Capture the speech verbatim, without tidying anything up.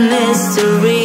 mystery.